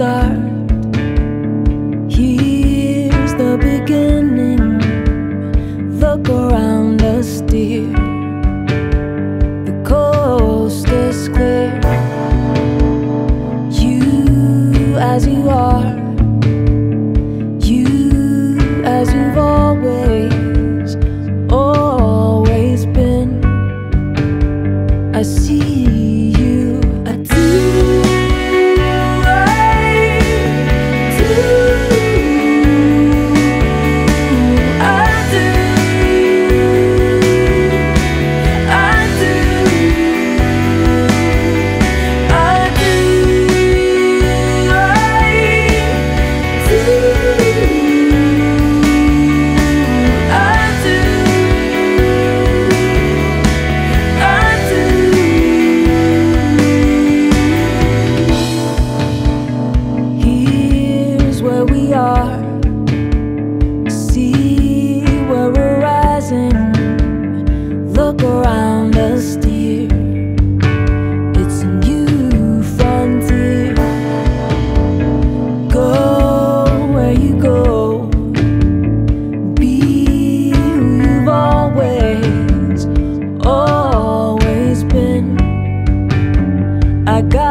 start. Here's the beginning. Look around us, dear. The coast is clear. You as you are, you as you've always, always been. I see you. I do. I got